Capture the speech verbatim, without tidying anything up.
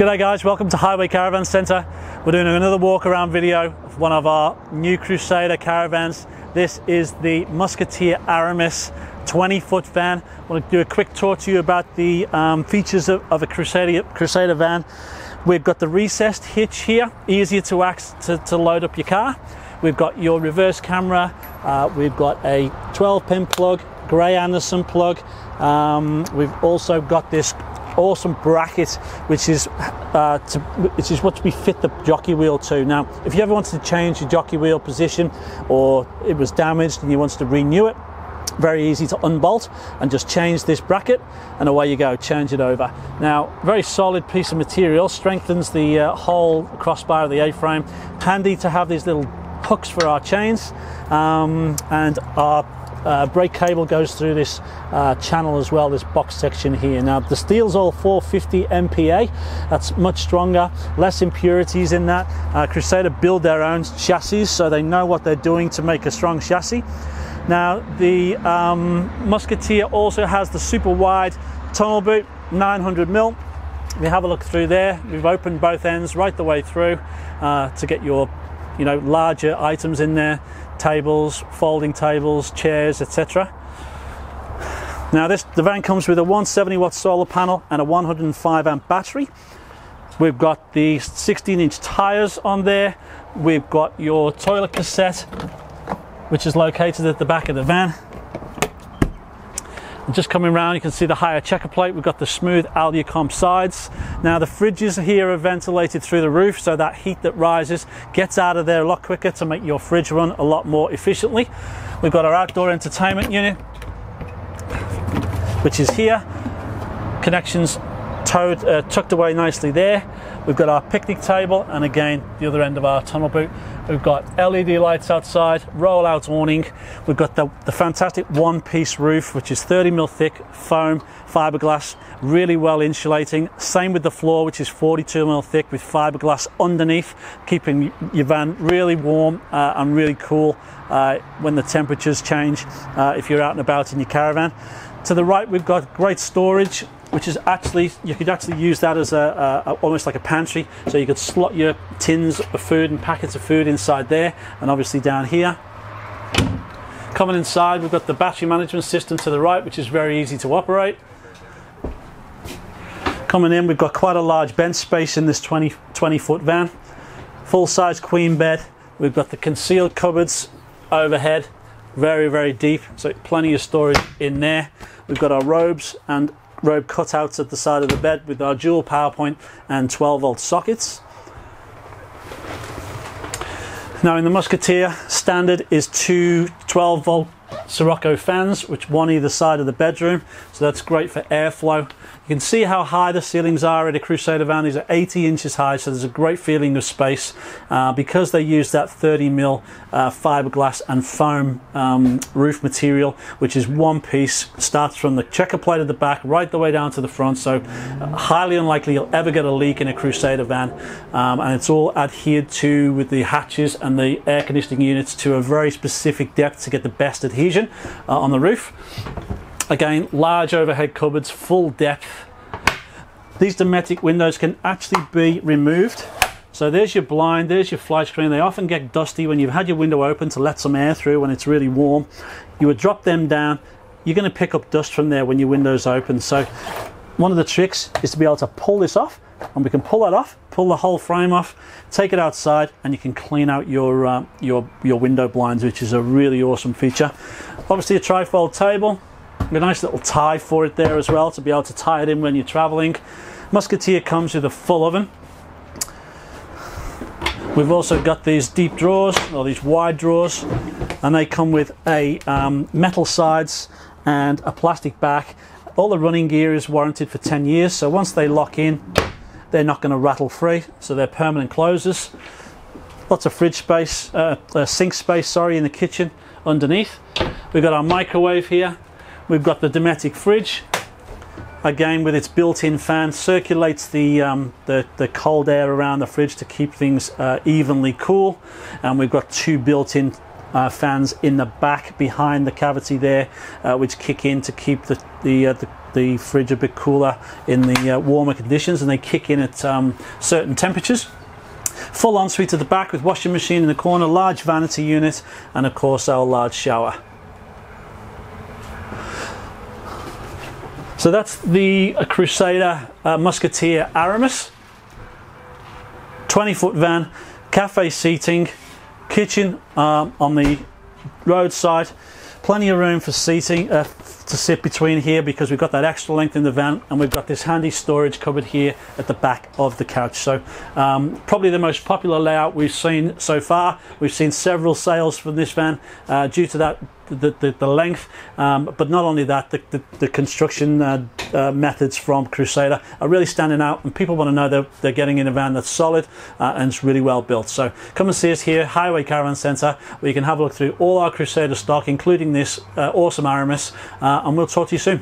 G'day guys, welcome to Highway Caravan Center. We're doing another walk around video of one of our new Crusader caravans. This is the Musketeer Aramis twenty foot van. I want to do a quick tour to you about the um, features of, of a Crusader, Crusader van. We've got the recessed hitch here, easier to, ax, to, to load up your car. We've got your reverse camera. Uh, we've got a twelve pin plug, Gray Anderson plug. Um, we've also got this awesome bracket, which is uh, to, which is what we fit the jockey wheel to. Now, if you ever wanted to change your jockey wheel position, or it was damaged and you wanted to renew it, very easy to unbolt and just change this bracket, and away you go, change it over. Now, very solid piece of material, strengthens the uh, whole crossbar of the A-frame. Handy to have these little hooks for our chains, um, and our Uh, brake cable goes through this uh, channel as well, this box section here. Now the steel's all four fifty M P A, that's much stronger, less impurities in that. Uh, Crusader build their own chassis, so they know what they're doing to make a strong chassis. Now the um, Musketeer also has the super wide tunnel boot, nine hundred mil. If you have a look through there, we've opened both ends right the way through uh, to get your you know, larger items in there, tables, folding tables, chairs, et cetera. Now this, the van comes with a one hundred seventy watt solar panel and a one hundred five amp battery. We've got the sixteen inch tires on there. We've got your toilet cassette, which is located at the back of the van. Just coming around, you can see the higher checker plate. We've got the smooth Alucom sides. Now the fridges here are ventilated through the roof, so that heat that rises gets out of there a lot quicker to make your fridge run a lot more efficiently. We've got our outdoor entertainment unit, which is here. Connections towed, uh, tucked away nicely there. We've got our picnic table, and again the other end of our tunnel boot. We've got L E D lights outside, roll out awning. We've got the, the fantastic one piece roof, which is thirty mil thick foam fiberglass, really well insulating. Same with the floor, which is forty-two mil thick with fiberglass underneath, keeping your van really warm uh, and really cool uh, when the temperatures change uh, if you're out and about in your caravan. To the right, we've got great storage, which is actually, you could actually use that as a, a, almost like a pantry. So you could slot your tins of food and packets of food inside there, and obviously down here. Coming inside, we've got the battery management system to the right, which is very easy to operate. Coming in, we've got quite a large bench space in this twenty foot van. Full-size queen bed. We've got the concealed cupboards overhead, very, very deep. So plenty of storage in there. We've got our robes and robe cutouts at the side of the bed with our dual power point and twelve volt sockets. Now in the Musketeer, standard is two twelve volt Sirocco fans, which one either side of the bedroom, so that's great for airflow. You can see how high the ceilings are at a Crusader van. These are eighty inches high, so there's a great feeling of space uh, because they use that thirty mil uh, fiberglass and foam um, roof material, which is one piece, starts from the checker plate at the back right the way down to the front. So uh, highly unlikely you'll ever get a leak in a Crusader van, um, and it's all adhered to with the hatches and the air conditioning units to a very specific depth to get the best adhesion Uh, on the roof. Again, large overhead cupboards, full depth. These Dometic windows can actually be removed. So there's your blind, there's your fly screen. They often get dusty when you've had your window open to let some air through when it's really warm. You would drop them down, you're going to pick up dust from there when your window's open. So one of the tricks is to be able to pull this off, and we can pull that off, pull the whole frame off, take it outside, and you can clean out your uh, your your window blinds, which is a really awesome feature. Obviously a trifold table, a nice little tie for it there as well to be able to tie it in when you're traveling. Musketeer comes with a full oven. We've also got these deep drawers, or these wide drawers, and they come with a um, metal sides and a plastic back. All the running gear is warranted for ten years, so once they lock in, they're not going to rattle free, so they're permanent closers. Lots of fridge space, uh, uh, sink space, sorry, in the kitchen underneath. We've got our microwave here. We've got the Dometic fridge. Again, with its built-in fan, circulates the, um, the, the cold air around the fridge to keep things uh, evenly cool. And we've got two built-in uh, fans in the back behind the cavity there, uh, which kick in to keep the the, uh, the the fridge a bit cooler in the uh, warmer conditions, and they kick in at um, certain temperatures. Full ensuite at the back with washing machine in the corner, large vanity unit, and of course our large shower. So that's the uh, Crusader uh, Musketeer Aramis, twenty foot van, cafe seating, kitchen um, on the roadside, plenty of room for seating uh, to sit between here because we've got that extra length in the van, and we've got this handy storage cupboard here at the back of the couch. So um, probably the most popular layout we've seen so far. We've seen several sales for this van uh, due to that The, the, the length, um, but not only that, the, the, the construction uh, uh, methods from Crusader are really standing out, and people want to know they're, they're getting in a van that's solid uh, and it's really well built. So come and see us here, Highway Caravan Center, where you can have a look through all our Crusader stock, including this uh, awesome Aramis, uh, and we'll talk to you soon.